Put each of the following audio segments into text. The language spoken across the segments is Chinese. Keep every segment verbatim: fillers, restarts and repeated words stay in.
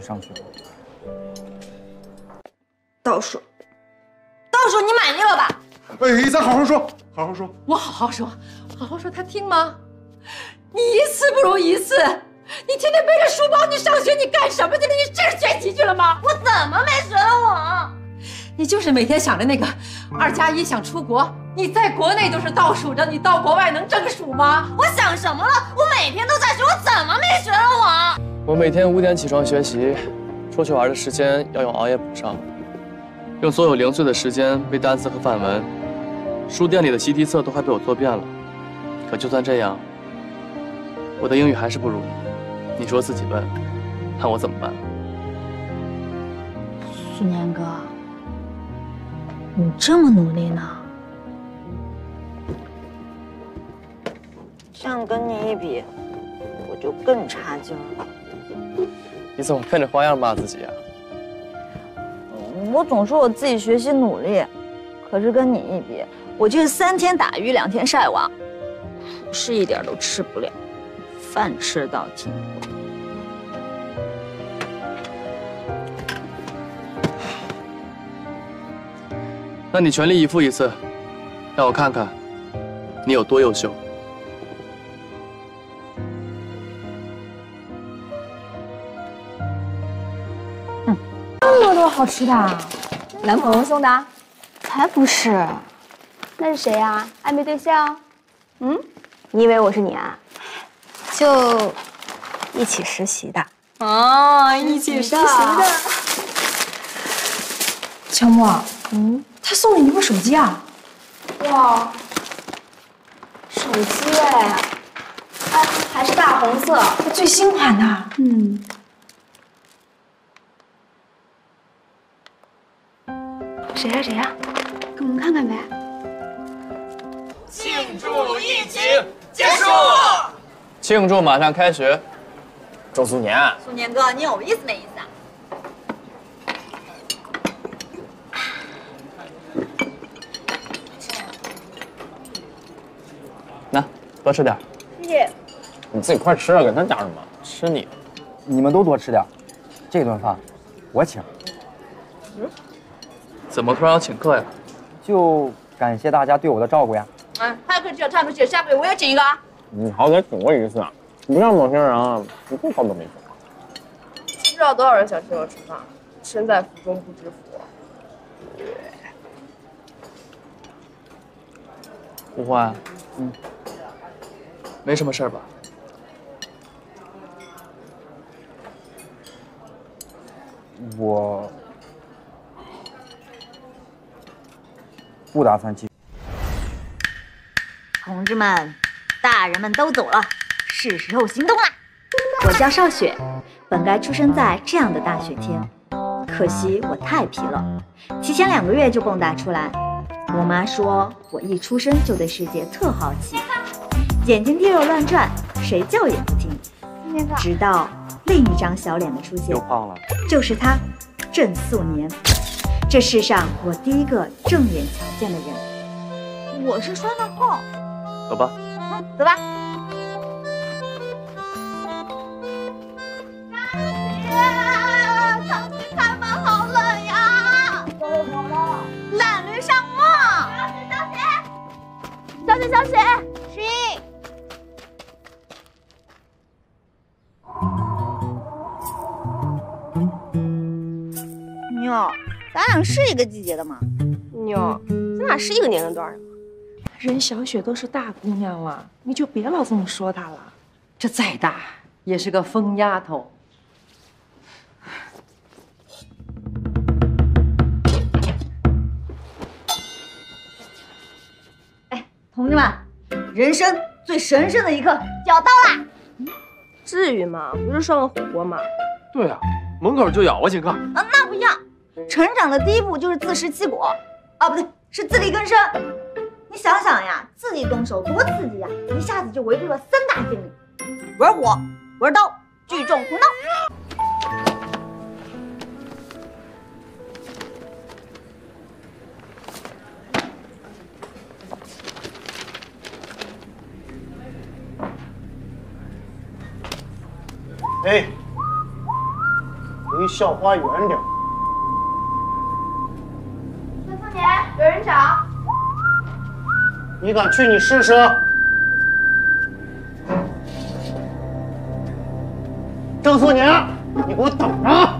你上去。倒数，倒数，你满意了吧？哎，咱好好说，好好说。我好好说，好好说，他听吗？你一次不如一次，你天天背着书包去上学，你干什么去了？你真是学习去了吗？我怎么没学了我？你就是每天想着那个二加一，想出国。 你在国内就是倒数着，你到国外能正数吗？我想什么了？我每天都在学，我怎么没学了我？我每天五点起床学习，出去玩的时间要用熬夜补上，用所有零碎的时间背单词和范文，书店里的习题册都快被我做遍了。可就算这样，我的英语还是不如你。你说自己笨，那我怎么办？苏年哥，你这么努力呢？ 这样跟你一比，我就更差劲了。你总变着花样骂自己啊！我总说我自己学习努力，可是跟你一比，我就是三天打鱼两天晒网，是一点都吃不了，饭吃到停。那你全力以赴一次，让我看看你有多优秀。 好吃的、啊，男朋友送的、啊，才不是，那是谁呀、啊？暧昧对象？嗯，你以为我是你啊？就一起实习的。哦，一起实习的。乔默，嗯，他送了你一部手机啊？哇，手机哎，哎，还是大红色，最新款的。嗯。 谁呀、啊、谁呀、啊，给我们看看呗！庆祝疫情结束，庆祝马上开学。周苏年，苏年哥，你有意思没意思啊？那多吃点。谢谢。你自己快吃啊，给他点什么？吃你。你们都多吃点，这顿饭我请。嗯。 怎么突然要请客呀？就感谢大家对我的照顾呀！哎，他可以请，他可以请，下个月我也请一个啊！你好歹请过一次啊！你不像某些人啊，一顿饭都没吃。不知道多少人想请我吃饭，身在福中不知福。胡欢，嗯，没什么事儿吧？我。 不打算进。同志们，大人们都走了，是时候行动了。我叫邵雪，本该出生在这样的大雪天，可惜我太皮了，提前两个月就蹦跶出来。我妈说我一出生就对世界特好奇，眼睛滴溜乱转，谁叫也不听。直到另一张小脸的出现，又胖了，就是她，郑素年。 这世上我第一个正眼瞧见的人，我是栓了后。走吧，嗯，走吧。小姐，开门好冷呀！懒驴上磨。小雪，小雪，小雪，十一。妞。 咱俩是一个季节的吗？妞，咱俩是一个年龄段的吗？人小雪都是大姑娘了，你就别老这么说她了。这再大也是个疯丫头。哎，同志们，人生最神圣的一刻就要到啦！嗯、至于吗？不是上个火吗？对呀、啊，门口就有啊，请客。啊，那不要。 成长的第一步就是自食其果，啊，不对，是自力更生。你想想呀，自己动手多刺激呀！一下子就围住了三大精灵：玩火、玩刀、聚众胡闹。哎，你离校花远点。孙凤年，有人找。你敢去，你试试。郑素年，你给我等着！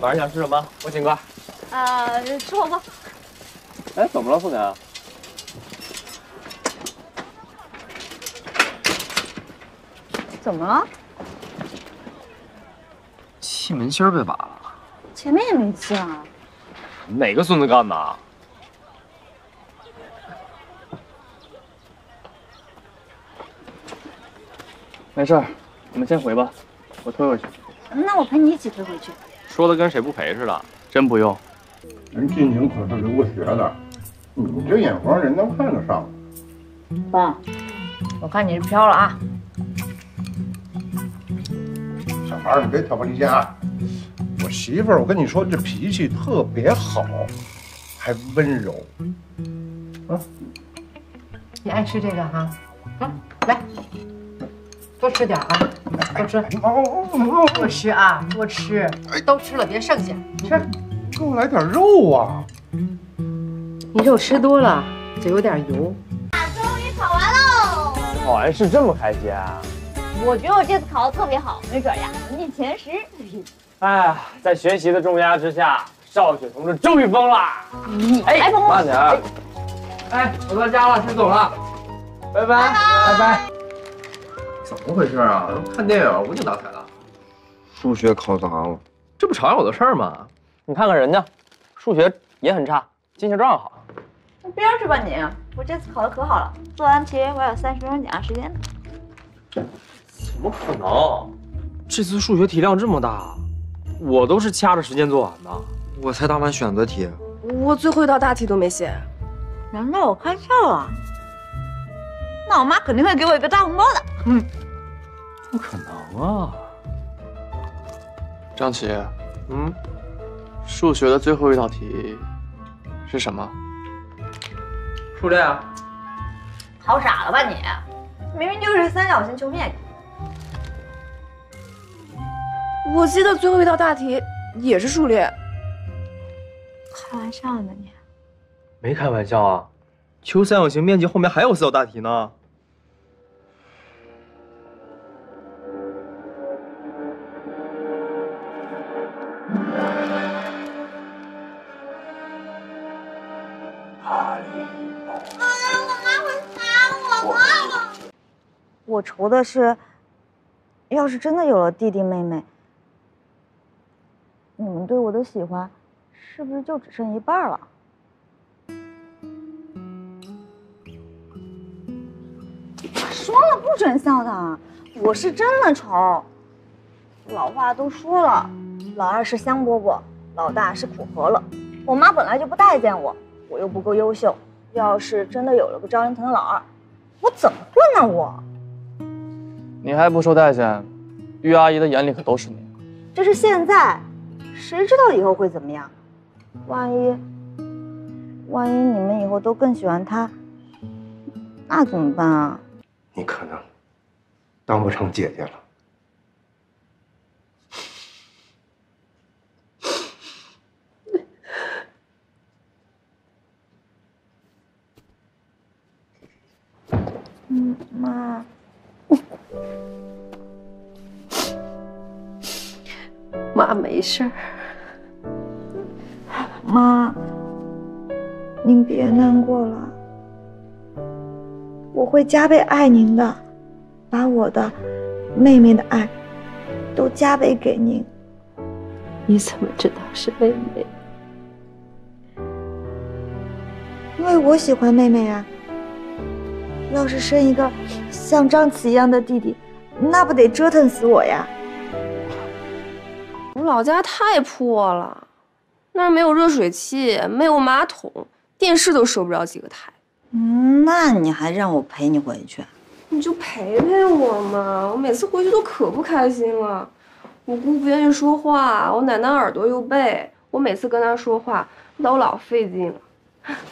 晚上想吃什么？我请客。呃，吃火锅。哎，怎么了，凤年？怎么了？气门芯被拔了。前面也没气啊。哪个孙子干的？没事儿，你们先回吧，我推回去。那我陪你一起推回去。 说的跟谁不赔似的，真不用。人金宁可是留过学的，你这眼光人能看得上。爸，我看你是飘了啊。小孩儿，你别挑拨离间啊。我媳妇儿，我跟你说，这脾气特别好，还温柔。啊，你爱吃这个哈、啊？嗯，来，多吃点啊。 多吃，我吃啊，多吃，都吃了别剩下，吃。给我来点肉啊！你肉吃多了就有点油。啊，终于考完喽！考完试这么开心啊？我觉得我这次考得特别好，没准呀能进前十。哎呀，在学习的重压之下，少雪同志终于疯了。你哎，慢点。哎，我到家了，先走了，拜拜，拜拜。 怎么回事啊？看电影无精打采的。数学考砸了，这不常有的事儿吗？你看看人家，数学也很差，金钱照样好。那边去吧你！我这次考的可好了，做完题我还有三十分钟讲时间呢。怎么可能？这次数学题量这么大，我都是掐着时间做完的。我才答完选择题，我最后一道大题都没写。难道我开窍了？那我妈肯定会给我一个大红包的。嗯。 不可能啊！张琪，嗯，数学的最后一道题是什么？数列啊！考傻了吧你？明明就是三角形求面积。我记得最后一道大题也是数列。开玩笑呢你？没开玩笑啊！求三角形面积后面还有四道大题呢。 我愁的是，要是真的有了弟弟妹妹，你们对我的喜欢，是不是就只剩一半了？我说了不准笑的，我是真的愁。老话都说了，老二是香饽饽，老大是苦荷了。我妈本来就不待见我，我又不够优秀，要是真的有了个招人疼的老二，我怎么混呢我？ 你还不受待见，玉阿姨的眼里可都是你。这是现在，谁知道以后会怎么样？万一，万一你们以后都更喜欢她，那怎么办啊？你可能当不成姐姐了。嗯，妈。 妈没事儿，妈，您别难过了，我会加倍爱您的，把我的妹妹的爱都加倍给您。你怎么知道是妹妹？因为我喜欢妹妹呀、啊。 要是生一个像张琪一样的弟弟，那不得折腾死我呀！我老家太破了，那儿没有热水器，没有马桶，电视都收不了几个台。嗯，那你还让我陪你回去？你就陪陪我嘛！我每次回去都可不开心了。我姑不愿意说话，我奶奶耳朵又背，我每次跟她说话，那我老费劲了。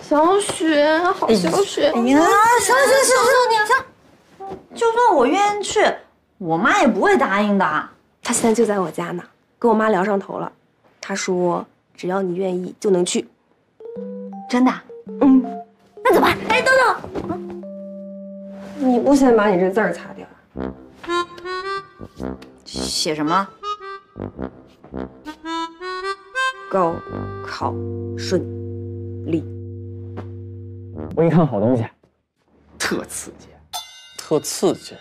小雪，好小雪！哎呀，行行行行行，就算我愿意去，我妈也不会答应的。她现在就在我家呢，跟我妈聊上头了。她说只要你愿意就能去。真的？嗯。那怎么办？哎，等等，嗯、你我先把你这字儿擦掉。写什么？ 高考顺利。我一看好东西，特刺激，特刺激。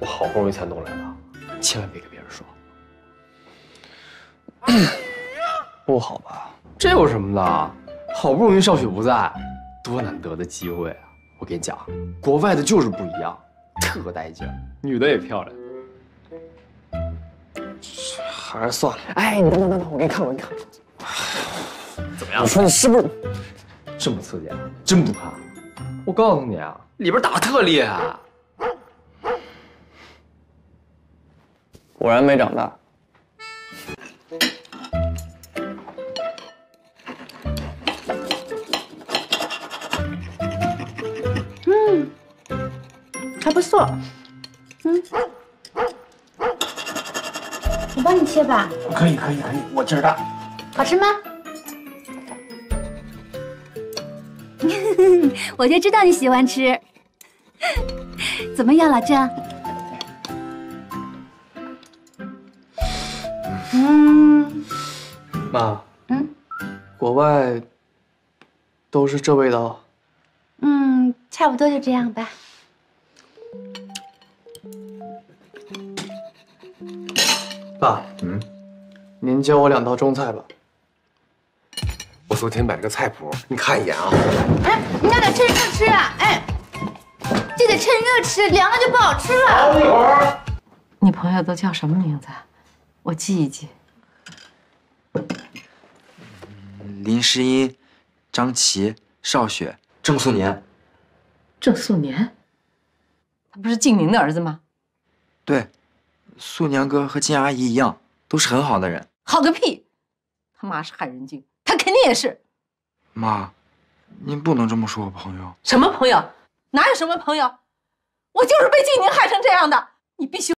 我好不容易才弄来的，千万别给别人说。不好吧？这有什么的？好不容易少许不在，多难得的机会啊！我跟你讲，国外的就是不一样，特带劲，女的也漂亮。 还是算了。哎，你等等等等，我给你看，我给你看。怎么样？我说你是不是这么刺激？真不怕？我告诉你啊，里边打特厉害。果然没长大。嗯，还不错。嗯。 我帮你切吧，可以可以可以，我劲儿大。好吃吗？我就知道你喜欢吃。怎么样，老郑？嗯，妈。嗯，国外都是这味道。嗯，差不多就这样吧。 爸，嗯，您教我两道中菜吧。我昨天买了个菜谱，你看一眼啊。哎，你那得趁热吃啊！哎，这得趁热吃，凉了就不好吃了。等一会儿。你朋友都叫什么名字？我记一记。林诗音、张琪、邵雪、郑素年。郑素年？他不是静明的儿子吗？对。 素娘哥和金阿姨一样，都是很好的人。好个屁！他妈是害人精，他肯定也是。妈，您不能这么说我朋友。什么朋友？哪有什么朋友？我就是被静宁害成这样的，你必须。